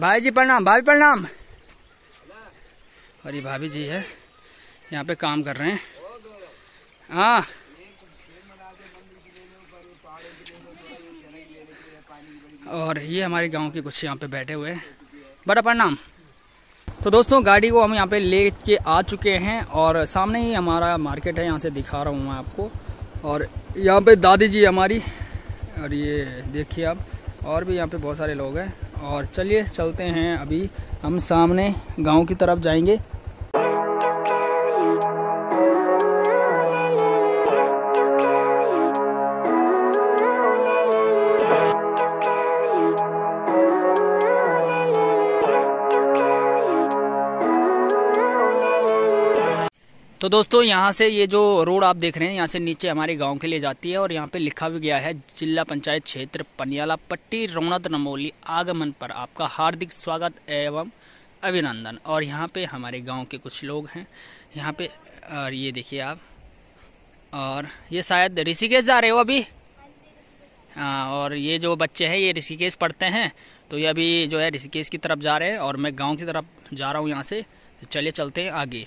भाई जी प्रणाम, भाभी प्रणाम। और ये भाभी जी है, यहाँ पे काम कर रहे हैं। हाँ और ये हमारे गांव के कुछ यहाँ पे बैठे हुए हैं। बड़ा प्रणाम। तो दोस्तों गाड़ी को हम यहाँ पे ले के आ चुके हैं और सामने ही हमारा मार्केट है, यहाँ से दिखा रहा हूँ मैं आपको। और यहाँ पे दादी जी हमारी, और ये देखिए आप, और भी यहाँ पे बहुत सारे लोग हैं। और चलिए चलते हैं, अभी हम सामने गांव की तरफ जाएंगे। तो दोस्तों यहाँ से ये जो रोड आप देख रहे हैं, यहाँ से नीचे हमारे गांव के लिए जाती है। और यहाँ पे लिखा भी गया है, जिला पंचायत क्षेत्र पनियाला पट्टी रौनक रमोली आगमन पर आपका हार्दिक स्वागत एवं अभिनंदन। और यहाँ पे हमारे गांव के कुछ लोग हैं यहाँ पे। और ये देखिए आप, और ये शायद ऋषिकेश जा रहे हो अभी। हाँ, और ये जो बच्चे हैं ये ऋषिकेश पढ़ते हैं, तो ये अभी जो है ऋषिकेश की तरफ जा रहे हैं और मैं गाँव की तरफ जा रहा हूँ यहाँ से। चलिए चलते हैं आगे।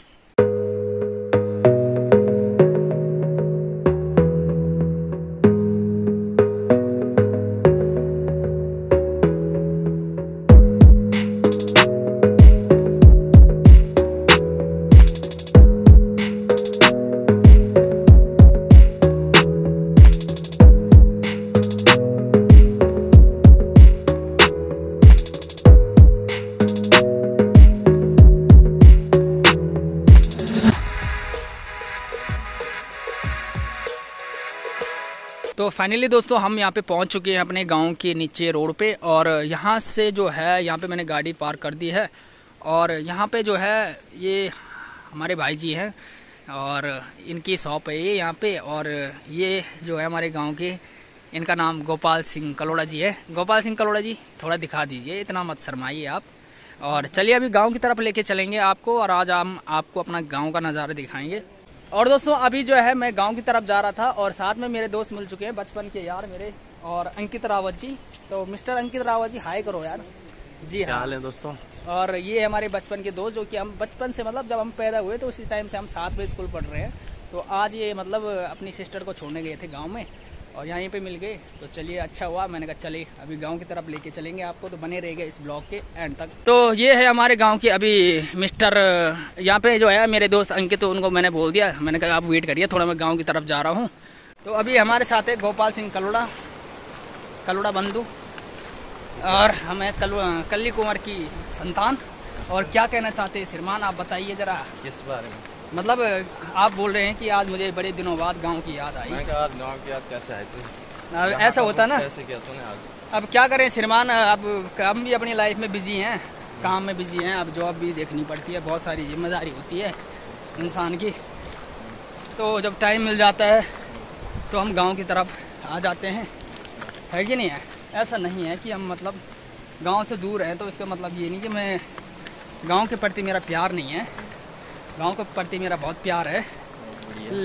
तो फाइनली दोस्तों हम यहाँ पे पहुँच चुके हैं अपने गांव के नीचे रोड पे। और यहाँ से जो है, यहाँ पे मैंने गाड़ी पार कर दी है। और यहाँ पे जो है ये हमारे भाई जी हैं और इनकी शॉप है ये यहाँ पे। और ये जो है हमारे गांव के, इनका नाम गोपाल सिंह कलोड़ा जी है। गोपाल सिंह कलोड़ा जी थोड़ा दिखा दीजिए, इतना मत शर्माइए आप। और चलिए अभी गाँव की तरफ लेके चलेंगे आपको, और आज हम आपको अपना गाँव का नज़ारा दिखाएँगे। और दोस्तों अभी जो है मैं गांव की तरफ जा रहा था और साथ में मेरे दोस्त मिल चुके हैं, बचपन के यार मेरे, और अंकित रावत जी। तो मिस्टर अंकित रावत जी हाय करो यार। जी हाँ, हाल है दोस्तों। और ये हमारे बचपन के दोस्त, जो कि हम बचपन से, मतलब जब हम पैदा हुए तो उसी टाइम से हम साथ में स्कूल पढ़ रहे हैं। तो आज ये मतलब अपनी सिस्टर को छोड़ने गए थे गाँव में और यहीं पर मिल गए। तो चलिए अच्छा हुआ, मैंने कहा चलिए अभी गाँव की तरफ लेके चलेंगे आपको। तो बने रहेगा इस ब्लॉग के एंड तक। तो ये है हमारे गाँव के अभी मिस्टर, यहाँ पे जो है मेरे दोस्त अंकित, तो उनको मैंने बोल दिया, मैंने कहा आप वेट करिए थोड़ा, मैं गाँव की तरफ जा रहा हूँ। तो अभी हमारे साथ है गोपाल सिंह कलोड़ा, कलोड़ा बंधु, और हमें कल्ली कुंवर की संतान। और क्या कहना चाहते हैं श्रीमान, आप बताइए जरा इस बारे में। मतलब आप बोल रहे हैं कि आज मुझे बड़े दिनों बाद गांव की याद आई। आज गांव की याद कैसे आई थी, ऐसा होता ना, ऐसे किया तूने आज। अब क्या करें श्रीमान, अब हम भी अपनी लाइफ में बिजी हैं, काम में बिजी हैं, अब जॉब भी देखनी पड़ती है, बहुत सारी जिम्मेदारी होती है इंसान की। तो जब टाइम मिल जाता है तो हम गाँव की तरफ आ जाते हैं, है कि नहीं है। ऐसा नहीं है कि हम मतलब गाँव से दूर हैं, तो इसका मतलब ये नहीं कि मैं गाँव के प्रति मेरा प्यार नहीं है। गांव के प्रति मेरा बहुत प्यार है,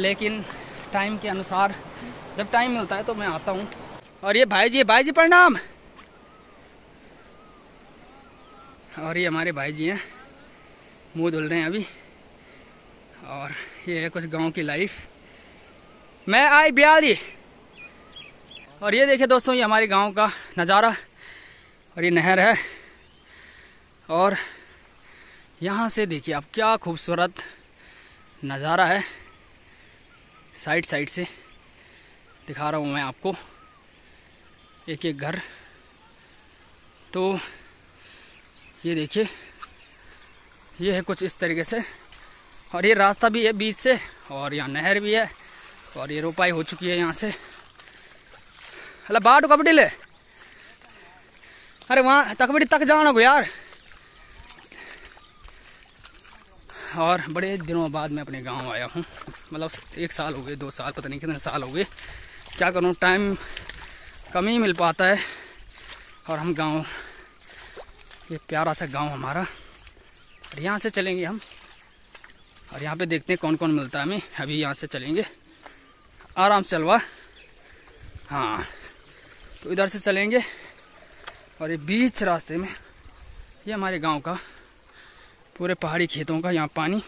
लेकिन टाइम के अनुसार जब टाइम मिलता है तो मैं आता हूँ। और ये भाई जी प्रणाम। और ये हमारे भाई जी हैं, मुंह धुल रहे हैं अभी। और ये है कुछ गांव की लाइफ। मैं आई बिहारी। और ये देखिए दोस्तों, ये हमारे गांव का नज़ारा। और ये नहर है, और यहाँ से देखिए आप क्या खूबसूरत नज़ारा है। साइड साइड से दिखा रहा हूँ मैं आपको एक एक घर। तो ये देखिए, ये है कुछ इस तरीके से। और ये रास्ता भी है बीच से, और यहाँ नहर भी है, और ये रोपाई हो चुकी है यहाँ से। अला बाटो कबड्डी ले, अरे वहाँ तक बड़ी तक जाना को यार। और बड़े दिनों बाद मैं अपने गांव आया हूँ, मतलब 1 साल हो गए, 2 साल, पता नहीं कितने साल हो गए। क्या करूँ, टाइम कम ही मिल पाता है। और हम गांव, ये प्यारा सा गांव हमारा। और यहाँ से चलेंगे हम, और यहाँ पे देखते हैं कौन कौन मिलता है हमें। अभी यहाँ से चलेंगे आराम से, चलवा। हाँ, तो इधर से चलेंगे। और ये बीच रास्ते में ये हमारे गांव का पूरे पहाड़ी खेतों का यहाँ पानी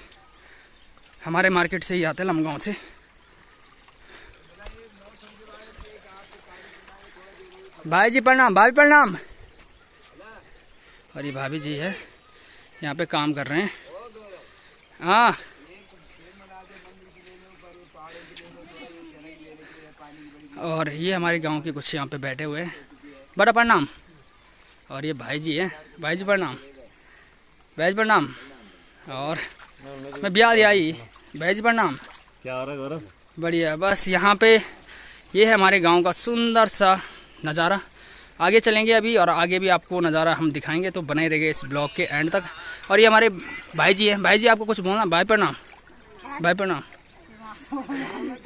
हमारे मार्केट से ही आता है, लमगांव से। भाई जी प्रणाम, भाभी प्रणाम। और ये भाभी जी है, यहाँ पे काम कर रहे हैं। हाँ और ये हमारे गांव के कुछ यहाँ पे बैठे हुए हैं, बड़ा प्रणाम। और ये भाई जी है, भाई जी प्रणाम, भाई जी प्रणाम। और मैं बिहार आई, भाई जी प्रणाम। क्या रहा बढ़िया। बस यहाँ पे ये है हमारे गांव का सुंदर सा नज़ारा। आगे चलेंगे अभी और आगे भी आपको नज़ारा हम दिखाएंगे, तो बने रहिएगा इस ब्लॉग के एंड तक। और ये हमारे भाई जी हैं, भाई जी आपको कुछ बोलना। भाई प्रणाम, भाई प्रणाम।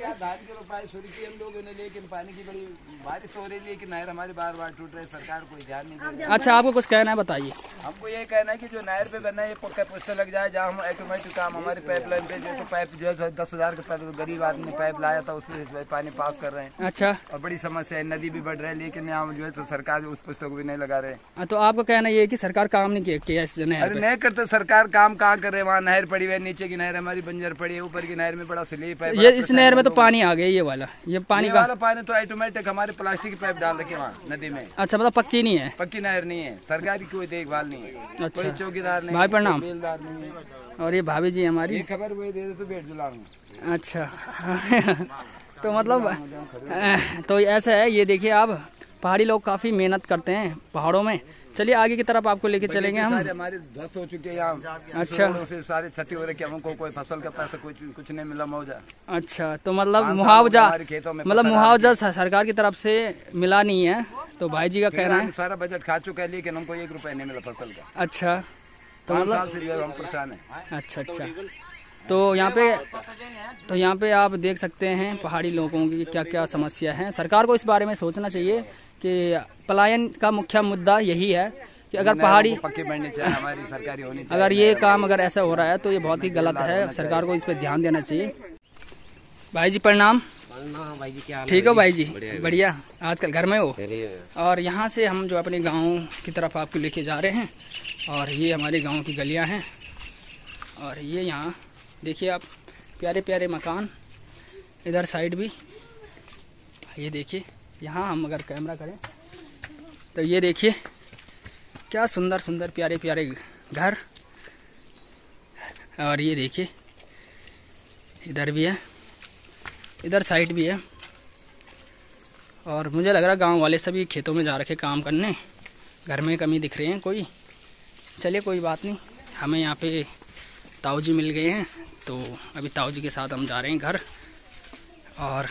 क्या धान के रोपाई शुरू की हम लोगों ने, लेकिन पानी की बड़ी बारिश हो रही है, लेकिन नहर हमारी बार बार टूट रही है, सरकार कोई ध्यान नहीं दे रही। अच्छा आपको कुछ कहना है, बताइए। हमको ये कहना है कि जो नहर पे बना है ये पक्का पोस्टर लग जाए, जहाँ हम ऑटोमेटिक काम हमारी पाइपलाइन पे जो पाइप जो है 10,000 के पाइप गरीब आदमी पाइप लाया था, उसमें पानी पास कर रहे हैं। अच्छा। और बड़ी समस्या है, नदी भी बढ़ रही है, लेकिन यहाँ जो है सरकार उस पोस्टर को भी नहीं लगा रहे। तो आपका कहना ये है की सरकार काम नहीं किया? अरे नहीं करते सरकार, काम कहाँ कर रहे। वहाँ नहर पड़ी हुई, नीचे की नहर हमारी बंजर पड़ी है, ऊपर की नहर में बड़ा स्लीप है। ये इस नहर में तो पानी आ गया, ये वाला ये पानी का वाला पानी तो ऑटोमेटिक हमारे प्लास्टिक की पाइप डाल रखे वहाँ नदी में। अच्छा मतलब पक्की नहीं है, पक्की नहर नहीं है, सरकार की कोई देखभाल नहीं है। अच्छा। कोई चौकीदार नहीं, भाई प्रणाम। और ये भाभी जी हमारी खबर वही दे दे तो बैठ जुलाऊंगा। अच्छा तो मतलब तो ऐसा है। ये देखिए आप, पहाड़ी लोग काफी मेहनत करते हैं पहाड़ों में। चलिए आगे की तरफ आपको लेके चलेंगे हम। हमारे ध्वस्त हो चुके हैं यहाँ। अच्छा। से सारे क्षति हो रही है, हमको कोई फसल का पैसा कुछ नहीं मिला मुआवजा। अच्छा तो मतलब मुआवजा, मतलब मुआवजा सरकार की तरफ से मिला नहीं है। तो भाई जी का कहना है सारा बजट खा चुका है, लेकिन हमको 1 रुपया नहीं मिला फसल का। अच्छा तो मतलब हम परेशान है। अच्छा अच्छा। तो यहाँ पे आप देख सकते हैं पहाड़ी लोगों की क्या क्या समस्या है। सरकार को इस बारे में सोचना चाहिए कि पलायन का मुख्य मुद्दा यही है कि अगर पहाड़ी पक्के बनने चाहिए, हमारी सरकारी होनी चाहिए। अगर ये काम अगर ऐसा हो रहा है तो ये बहुत ही गलत है, सरकार को इस पे ध्यान देना चाहिए। भाई जी प्रणाम। भाई जी क्या ठीक हो? भाई जी बढ़िया। आजकल घर में हो? और यहाँ से हम जो अपने गाँव की तरफ आपको लेके जा रहे हैं, और ये हमारे गाँव की गलियाँ हैं। और ये यहाँ देखिए आप, प्यारे प्यारे मकान, इधर साइड भी। ये देखिए यहाँ हम अगर कैमरा करें तो ये देखिए क्या सुंदर सुंदर प्यारे प्यारे घर। और ये देखिए इधर भी है, इधर साइड भी है। और मुझे लग रहा है गाँव वाले सभी खेतों में जा रखे काम करने, घर में कमी दिख रहे हैं कोई। चलिए कोई बात नहीं, हमें यहाँ पे ताऊ जी मिल गए हैं, तो अभी ताऊ जी के साथ हम जा रहे हैं घर। और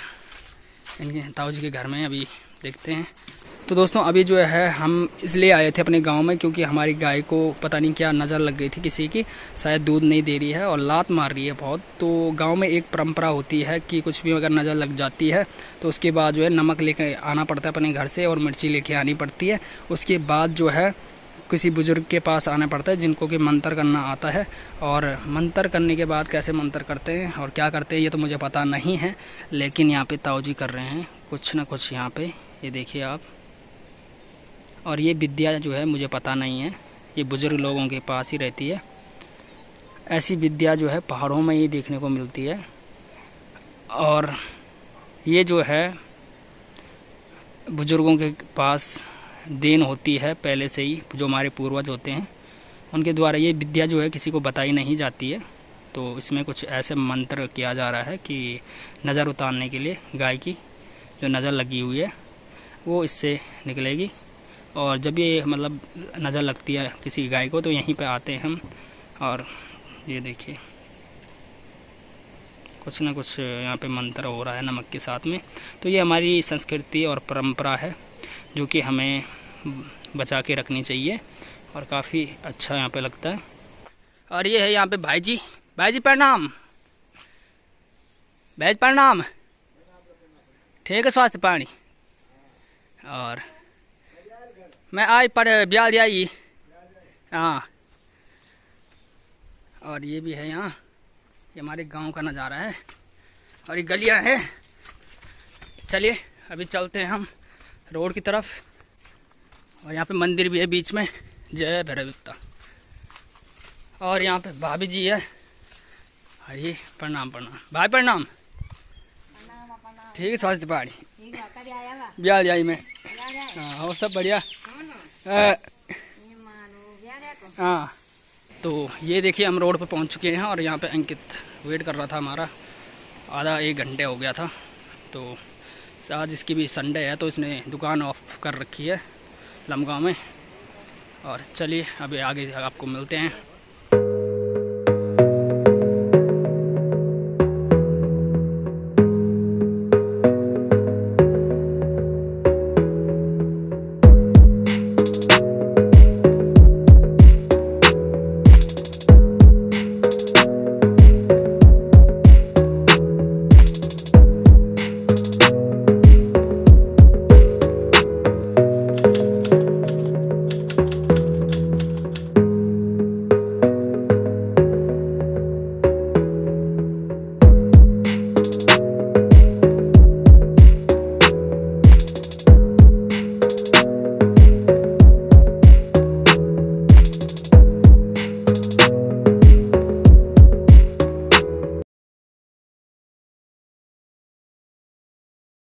इनके ताऊ जी के घर में अभी देखते हैं। तो दोस्तों अभी जो है हम इसलिए आए थे अपने गांव में क्योंकि हमारी गाय को पता नहीं क्या नज़र लग गई थी किसी की, शायद दूध नहीं दे रही है और लात मार रही है बहुत। तो गांव में एक परंपरा होती है कि कुछ भी अगर नज़र लग जाती है तो उसके बाद जो है नमक लेके आना पड़ता है अपने घर से, और मिर्ची लेके आनी पड़ती है। उसके बाद जो है किसी बुज़ुर्ग के पास आना पड़ता है जिनको कि मंत्र करना आता है। और मंत्र करने के बाद कैसे मंत्र करते हैं और क्या करते हैं ये तो मुझे पता नहीं है, लेकिन यहाँ पे ताऊ जी कर रहे हैं कुछ ना कुछ यहाँ पे। ये देखिए आप। और ये विद्या जो है मुझे पता नहीं है, ये बुज़ुर्ग लोगों के पास ही रहती है। ऐसी विद्या जो है पहाड़ों में ही देखने को मिलती है। और ये जो है बुज़ुर्गों के पास देन होती है पहले से ही, जो हमारे पूर्वज होते हैं उनके द्वारा। ये विद्या जो है किसी को बताई नहीं जाती है, तो इसमें कुछ ऐसे मंत्र किया जा रहा है कि नज़र उतारने के लिए गाय की जो नज़र लगी हुई है वो इससे निकलेगी। और जब ये मतलब नज़र लगती है किसी गाय को तो यहीं पे आते हैं हम। और ये देखिए कुछ ना कुछ यहाँ पे मंत्र हो रहा है नमक के साथ में। तो ये हमारी संस्कृति और परंपरा है जो कि हमें बचा के रखनी चाहिए, और काफ़ी अच्छा यहाँ पे लगता है। और ये है यहाँ पे भाई जी, भाई जी प्रणाम, भाई जी प्रणाम। ठीक है स्वास्थ्य पानी। और मैं आई पर बिहार आई। हाँ। और ये भी है यहाँ, ये हमारे गांव का नज़ारा है। और ये गलियाँ हैं। चलिए अभी चलते हैं हम रोड की तरफ। और यहाँ पे मंदिर भी है बीच में, जय भैरवता। और यहाँ पे भाभी जी है। अरे प्रणाम प्रणाम भाई, प्रणाम। ठीक है, स्वास्थ्य पहाड़ी ब्याह जाई में। हाँ, और सब बढ़िया। हाँ, तो ये देखिए हम रोड पर पहुँच चुके हैं और यहाँ पे अंकित वेट कर रहा था हमारा, आधा एक घंटे हो गया था। तो आज इसकी भी संडे है तो इसने दुकान ऑफ कर रखी है लमगांव में। और चलिए अभी आगे आपको मिलते हैं।